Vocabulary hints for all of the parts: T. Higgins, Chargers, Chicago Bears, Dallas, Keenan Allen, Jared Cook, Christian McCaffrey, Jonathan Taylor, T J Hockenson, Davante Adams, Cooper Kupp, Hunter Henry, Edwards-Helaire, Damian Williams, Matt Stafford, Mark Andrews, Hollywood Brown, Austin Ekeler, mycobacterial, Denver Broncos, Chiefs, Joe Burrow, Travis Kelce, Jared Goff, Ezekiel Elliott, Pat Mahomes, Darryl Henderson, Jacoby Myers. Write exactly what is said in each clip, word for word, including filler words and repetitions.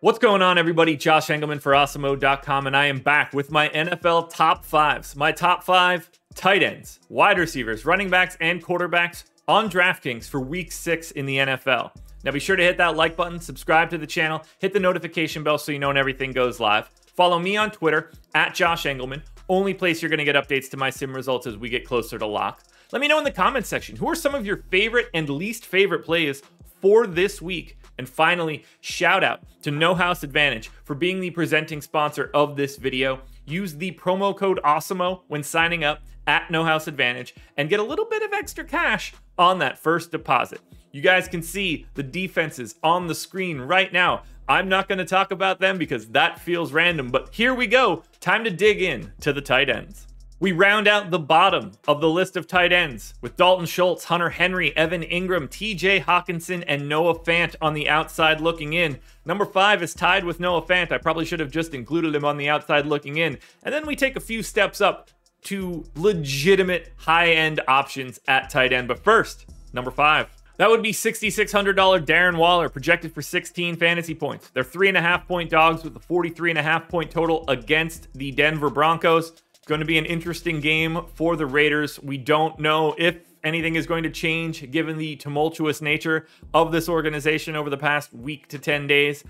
What's going on, everybody? Josh Engelman for Awesemo dot com, and I am back with my N F L top fives. My top five tight ends, wide receivers, running backs, and quarterbacks on DraftKings for week six in the N F L. Now be sure to hit that like button, subscribe to the channel, hit the notification bell so you know when everything goes live. Follow me on Twitter, at Josh Engelman. Only place you're going to get updates to my sim results as we get closer to lock. Let me know in the comments section, who are some of your favorite and least favorite plays for this week? And finally, shout out to NoHouseAdvantage for being the presenting sponsor of this video. Use the promo code Awesemo when signing up at NoHouseAdvantage and get a little bit of extra cash on that first deposit. You guys can see the defenses on the screen right now. I'm not going to talk about them because that feels random, but here we go. Time to dig in to the tight ends. We round out the bottom of the list of tight ends with Dalton Schultz, Hunter Henry, Evan Ingram, T J Hockenson, and Noah Fant on the outside looking in. Number five is tied with Noah Fant. I probably should have just included him on the outside looking in. And then we take a few steps up to legitimate high-end options at tight end. But first, number five. That would be six thousand six hundred dollar Darren Waller, projected for sixteen fantasy points. They're three and a half point dogs with a forty-three and a half point total against the Denver Broncos. Going to be an interesting game for the Raiders. We don't know if anything is going to change given the tumultuous nature of this organization over the past week to ten days.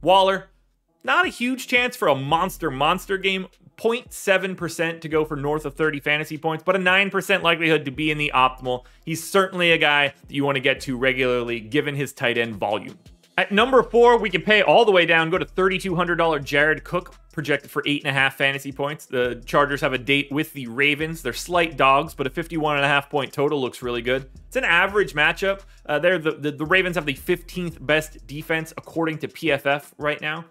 Waller, not a huge chance for a monster, monster game. zero point seven percent to go for north of thirty fantasy points, but a nine percent likelihood to be in the optimal. He's certainly a guy that you want to get to regularly given his tight end volume. At number four, we can pay all the way down, go to three thousand two hundred dollar Jared Cook, projected for eight and a half fantasy points. The Chargers have a date with the Ravens. They're slight dogs, but a fifty-one and a half point total looks really good. It's an average matchup. Uh, they're the, the, the Ravens have the fifteenth best defense according to P F F right now.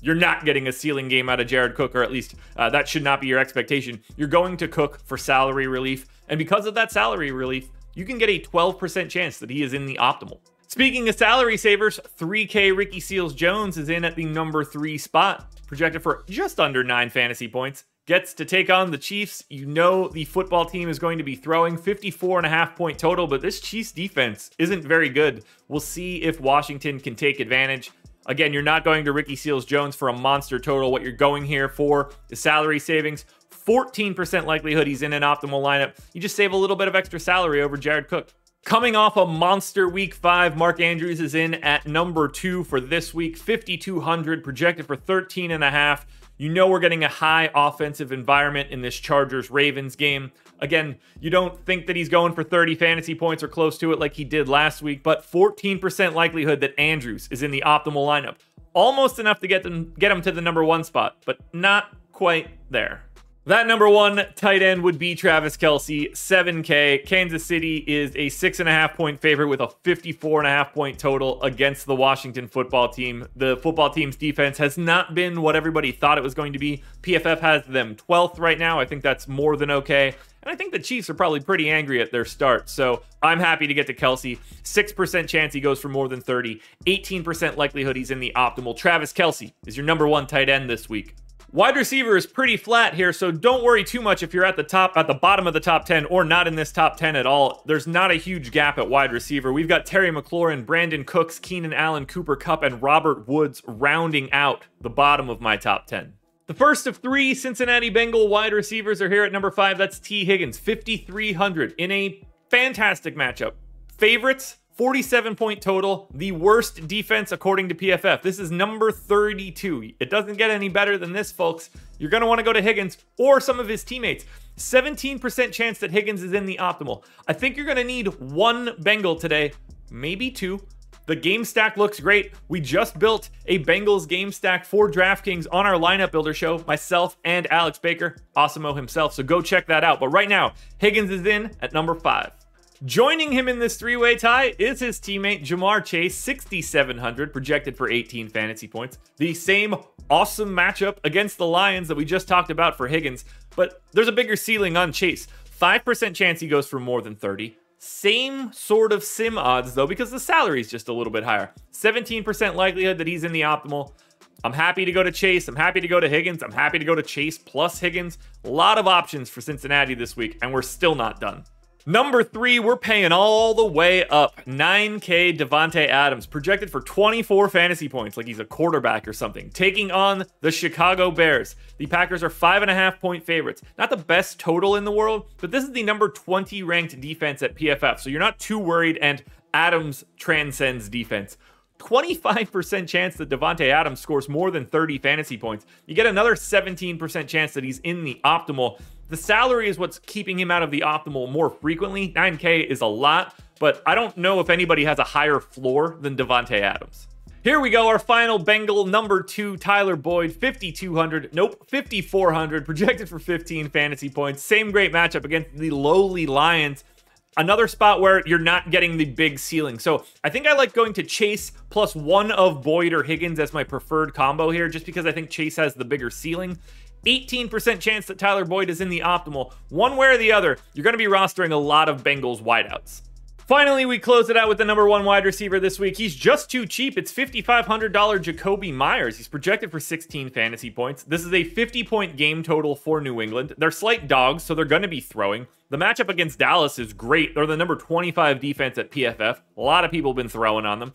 You're not getting a ceiling game out of Jared Cook, or at least uh, that should not be your expectation. You're going to Cook for salary relief. And because of that salary relief, you can get a twelve percent chance that he is in the optimal. Speaking of salary savers, three K Ricky Seals-Jones is in at the number three spot, projected for just under nine fantasy points. Gets to take on the Chiefs. You know the football team is going to be throwing fifty-four and a half point total, but this Chiefs defense isn't very good. We'll see if Washington can take advantage. Again, you're not going to Ricky Seals-Jones for a monster total. What you're going here for is salary savings. fourteen percent likelihood he's in an optimal lineup. You just save a little bit of extra salary over Jared Cook. Coming off a monster week five, Mark Andrews is in at number two for this week, fifty-two hundred, projected for thirteen and a half. You know we're getting a high offensive environment in this Chargers-Ravens game. Again, you don't think that he's going for thirty fantasy points or close to it like he did last week, but fourteen percent likelihood that Andrews is in the optimal lineup. Almost enough to get them get him to the number one spot, but not quite there. That number one tight end would be Travis Kelce, seven K. Kansas City is a six and a half point favorite with a fifty-four and a half point total against the Washington football team. The football team's defense has not been what everybody thought it was going to be. P F F has them twelfth right now. I think that's more than okay. And I think the Chiefs are probably pretty angry at their start. So I'm happy to get to Kelce. six percent chance he goes for more than thirty. eighteen percent likelihood he's in the optimal. Travis Kelce is your number one tight end this week. Wide receiver is pretty flat here, so don't worry too much if you're at the top, at the bottom of the top ten, or not in this top ten at all. There's not a huge gap at wide receiver. We've got Terry McLaurin, Brandon Cooks, Keenan Allen, Cooper Kupp, and Robert Woods rounding out the bottom of my top ten. The first of three Cincinnati Bengal wide receivers are here at number five. That's T. Higgins, fifty-three hundred in a fantastic matchup. Favorites, forty-seven point total, the worst defense according to P F F. This is number thirty-two. It doesn't get any better than this, folks. You're going to want to go to Higgins or some of his teammates. seventeen percent chance that Higgins is in the optimal. I think you're going to need one Bengal today, maybe two. The game stack looks great. We just built a Bengals game stack for DraftKings on our lineup builder show, myself and Alex Baker, Awesemo himself. So go check that out. But right now, Higgins is in at number five. Joining him in this three-way tie is his teammate Ja'Marr Chase, sixty-seven hundred, projected for eighteen fantasy points. The same awesome matchup against the Lions that we just talked about for Higgins, but there's a bigger ceiling on Chase. five percent chance he goes for more than thirty. Same sort of sim odds, though, because the salary is just a little bit higher. seventeen percent likelihood that he's in the optimal. I'm happy to go to Chase. I'm happy to go to Higgins. I'm happy to go to Chase plus Higgins. A lot of options for Cincinnati this week, and we're still not done. Number three, we're paying all the way up. nine K Davante Adams, projected for twenty-four fantasy points, like he's a quarterback or something. Taking on the Chicago Bears. The Packers are five and a half point favorites. Not the best total in the world, but this is the number twenty ranked defense at P F F, so you're not too worried, and Adams transcends defense. twenty-five percent chance that Davante Adams scores more than thirty fantasy points. You get another seventeen percent chance that he's in the optimal. The salary is what's keeping him out of the optimal more frequently. nine K is a lot, but I don't know if anybody has a higher floor than Davante Adams. Here we go, our final Bengal, number two, Tyler Boyd, fifty-two hundred, nope, fifty-four hundred, projected for fifteen fantasy points. Same great matchup against the lowly Lions. Another spot where you're not getting the big ceiling. So I think I like going to Chase plus one of Boyd or Higgins as my preferred combo here, just because I think Chase has the bigger ceiling. eighteen percent chance that Tyler Boyd is in the optimal. One way or the other, you're going to be rostering a lot of Bengals wideouts. Finally, we close it out with the number one wide receiver this week. He's just too cheap. It's fifty-five hundred dollars Jacoby Myers. He's projected for sixteen fantasy points. This is a fifty point game total for New England. They're slight dogs, so they're going to be throwing. The matchup against Dallas is great. They're the number twenty-five defense at P F F. A lot of people have been throwing on them.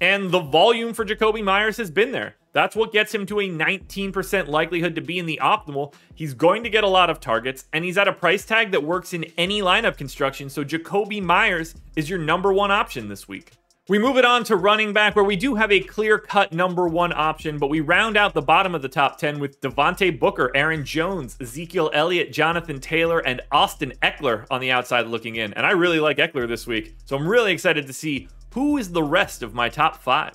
And the volume for Jacoby Myers has been there. That's what gets him to a nineteen percent likelihood to be in the optimal. He's going to get a lot of targets, and he's at a price tag that works in any lineup construction, so Jacoby Myers is your number one option this week. We move it on to running back, where we do have a clear-cut number one option, but we round out the bottom of the top ten with Devontae Booker, Aaron Jones, Ezekiel Elliott, Jonathan Taylor, and Austin Eckler on the outside looking in. And I really like Eckler this week, so I'm really excited to see who is the rest of my top five.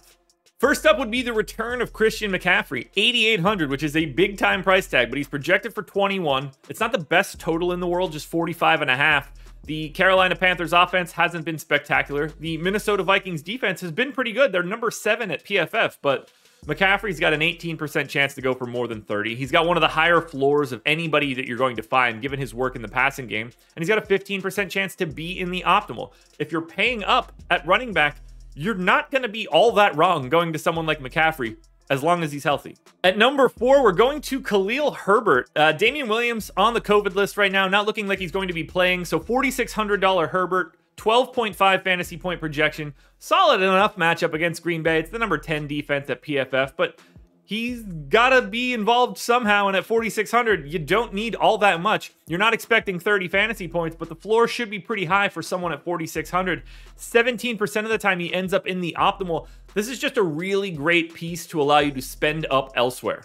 First up would be the return of Christian McCaffrey, eighty-eight hundred, which is a big time price tag, but he's projected for twenty-one. It's not the best total in the world, just forty-five and a half. The Carolina Panthers offense hasn't been spectacular. The Minnesota Vikings defense has been pretty good. They're number seven at P F F, but McCaffrey's got an eighteen percent chance to go for more than thirty. He's got one of the higher floors of anybody that you're going to find, given his work in the passing game, and he's got a fifteen percent chance to be in the optimal. If you're paying up at running back, you're not going to be all that wrong going to someone like McCaffrey, as long as he's healthy. At number four, we're going to Khalil Herbert. Uh, Damian Williams on the COVID list right now, not looking like he's going to be playing. So forty-six hundred dollars Herbert, twelve point five fantasy point projection. Solid enough matchup against Green Bay. It's the number ten defense at P F F, but he's got to be involved somehow. And at forty-six hundred, you don't need all that much. You're not expecting thirty fantasy points, but the floor should be pretty high for someone at forty-six hundred. seventeen percent of the time he ends up in the optimal. This is just a really great piece to allow you to spend up elsewhere.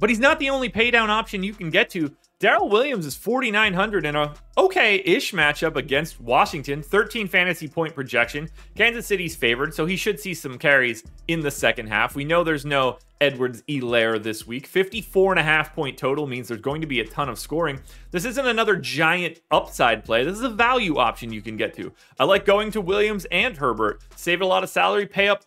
But he's not the only pay down option you can get to. Darrel Williams is forty-nine hundred in a okay-ish matchup against Washington, thirteen fantasy point projection. Kansas City's favored, so he should see some carries in the second half. We know there's no Edwards-Helaire this week. fifty-four and a half point total means there's going to be a ton of scoring. This isn't another giant upside play. This is a value option you can get to. I like going to Williams and Herbert. Saved a lot of salary, pay up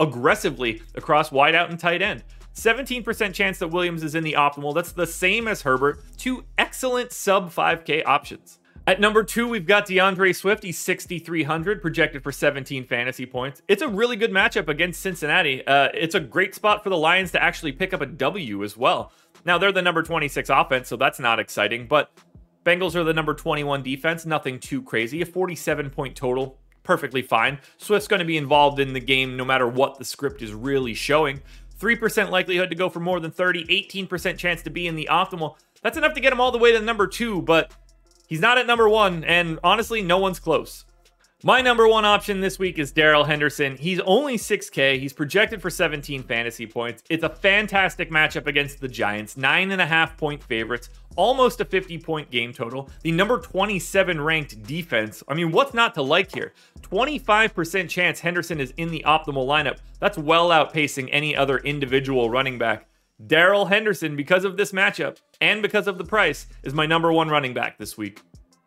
aggressively across wideout and tight end. seventeen percent chance that Williams is in the optimal. That's the same as Herbert. Two excellent sub five K options. At number two, we've got DeAndre Swift. He's sixty-three hundred, projected for seventeen fantasy points. It's a really good matchup against Cincinnati. Uh, it's a great spot for the Lions to actually pick up a W as well. Now, they're the number twenty-six offense, so that's not exciting, but Bengals are the number twenty-one defense. Nothing too crazy. A forty-seven point total. Perfectly fine. Swift's going to be involved in the game no matter what the script is really showing. three percent likelihood to go for more than thirty, eighteen percent chance to be in the optimal. That's enough to get him all the way to number two, but he's not at number one, and honestly, no one's close. My number one option this week is Darryl Henderson. He's only six K. He's projected for seventeen fantasy points. It's a fantastic matchup against the Giants. Nine and a half point favorites, almost a fifty point game total. The number twenty-seven ranked defense. I mean, what's not to like here? twenty-five percent chance Henderson is in the optimal lineup. That's well outpacing any other individual running back. Darryl Henderson, because of this matchup and because of the price, is my number one running back this week.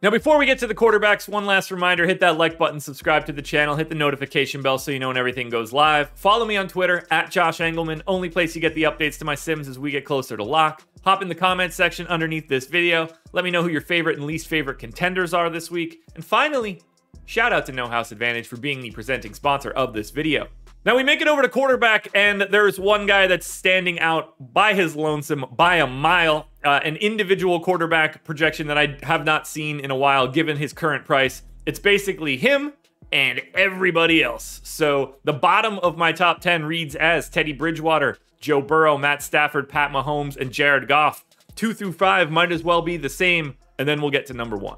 Now, before we get to the quarterbacks, one last reminder, hit that like button, subscribe to the channel, hit the notification bell so you know when everything goes live. Follow me on Twitter, at Josh Engelman, only place you get the updates to my Sims as we get closer to lock. Hop in the comments section underneath this video. Let me know who your favorite and least favorite contenders are this week. And finally, shout out to NoHouseAdvantage for being the presenting sponsor of this video. Now we make it over to quarterback, and there's one guy that's standing out by his lonesome by a mile, uh, an individual quarterback projection that I have not seen in a while given his current price. it's basically him and everybody else. So the bottom of my top ten reads as Teddy Bridgewater, Joe Burrow, Matt Stafford, Pat Mahomes, and Jared Goff. Two through five might as well be the same, and then we'll get to number one.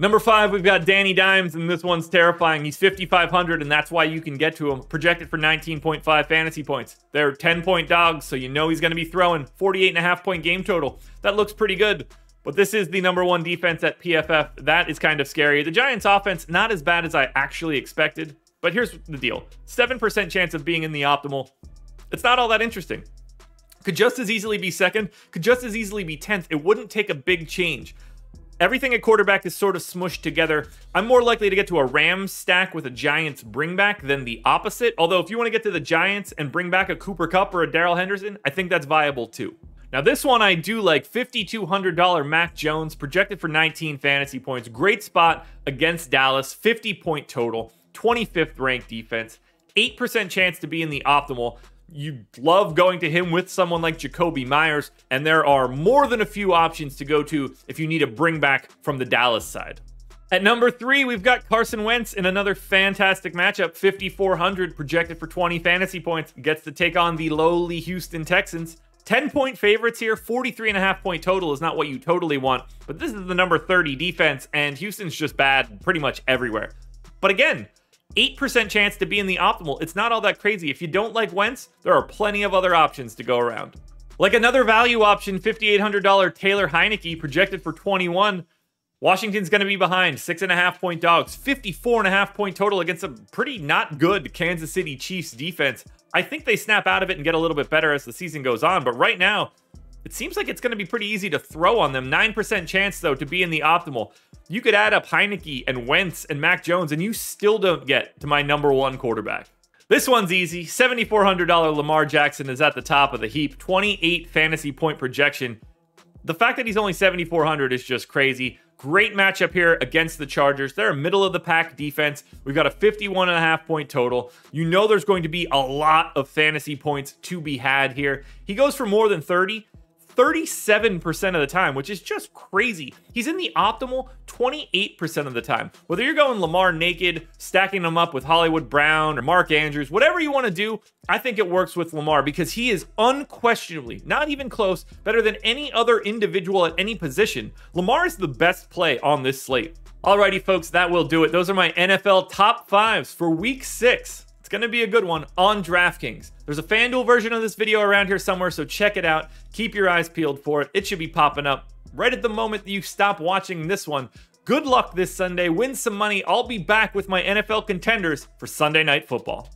Number five, we've got Danny Dimes, and this one's terrifying. He's fifty-five hundred, and that's why you can get to him. Projected for nineteen point five fantasy points. They're ten point dogs, so you know he's going to be throwing. forty-eight and a half point game total. That looks pretty good. But this is the number one defense at P F F. That is kind of scary. The Giants offense, not as bad as I actually expected. But here's the deal. seven percent chance of being in the optimal. It's not all that interesting. Could just as easily be second. Could just as easily be tenth. It wouldn't take a big change. Everything at quarterback is sort of smushed together. I'm more likely to get to a Rams stack with a Giants bring back than the opposite. Although if you want to get to the Giants and bring back a Cooper Kupp or a Darryl Henderson, I think that's viable too. Now this one I do like. Fifty-two hundred dollar Mac Jones, projected for nineteen fantasy points. Great spot against Dallas. fifty point total. twenty-fifth ranked defense. eight percent chance to be in the optimal. You love going to him with someone like Jacoby Myers, and there are more than a few options to go to if you need a bring back from the Dallas side. At number three, we've got Carson Wentz in another fantastic matchup. fifty-four hundred, projected for twenty fantasy points. Gets to take on the lowly Houston Texans. ten point favorites here. forty-three and a half point total is not what you totally want, but this is the number thirty defense, and Houston's just bad pretty much everywhere. But again, eight percent chance to be in the optimal. It's not all that crazy. If you don't like Wentz, there are plenty of other options to go around. Like another value option, fifty-eight hundred dollar Taylor Heinicke, projected for twenty-one. Washington's going to be behind. Six and a half point dogs. fifty-four and a half point total against a pretty not good Kansas City Chiefs defense. I think they snap out of it and get a little bit better as the season goes on. But right now, it seems like it's going to be pretty easy to throw on them. nine percent chance, though, to be in the optimal. You could add up Heinicke and Wentz and Mac Jones, and you still don't get to my number one quarterback. This one's easy. seventy-four hundred dollar Lamar Jackson is at the top of the heap. twenty-eight fantasy point projection. The fact that he's only seventy-four hundred is just crazy. Great matchup here against the Chargers. They're a middle-of-the-pack defense. We've got a fifty-one and a half point total. You know there's going to be a lot of fantasy points to be had here. He goes for more than thirty. thirty-seven percent of the time, which is just crazy. He's in the optimal twenty-eight percent of the time. Whether you're going Lamar naked, stacking him up with Hollywood Brown or Mark Andrews, whatever you want to do, I think it works with Lamar because he is unquestionably, not even close, better than any other individual at any position. Lamar is the best play on this slate. Alrighty, folks, that will do it. Those are my N F L top fives for week six. It's going to be a good one on DraftKings. There's a FanDuel version of this video around here somewhere, so check it out. Keep your eyes peeled for it. It should be popping up right at the moment that you stop watching this one. Good luck this Sunday. Win some money. I'll be back with my N F L contenders for Sunday Night Football.